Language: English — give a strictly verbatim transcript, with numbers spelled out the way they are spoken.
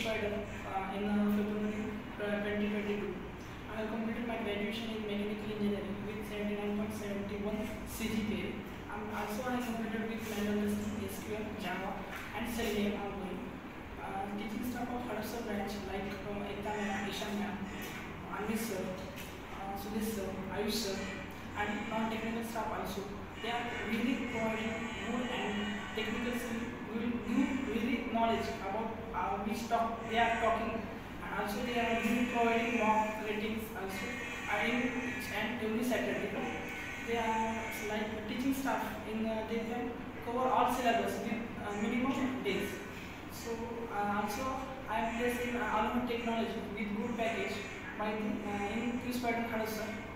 Spider uh, in uh, February twenty twenty-two. I completed my graduation in mechanical engineering with seventy-nine point seven one C G P A. And also I completed with manual S Q L, Java and Selenium ongoing. Uh, teaching staff of HADAPSAR branch like uh, Ekta ma'am, Isha ma'am, Anvi sir, uh, Sudhis sir, Ayush sir and non-technical staff also. They are really providing good and technical skill, new really knowledge about uh, which talk they are talking, and also they are really providing mock ratings also and and every Saturday. They are like teaching staff in uh, they can cover all syllabus with uh, minimum days. So uh, also I am placed in uh, all technology with good package by the, uh, in Q Spider HADAPSAR.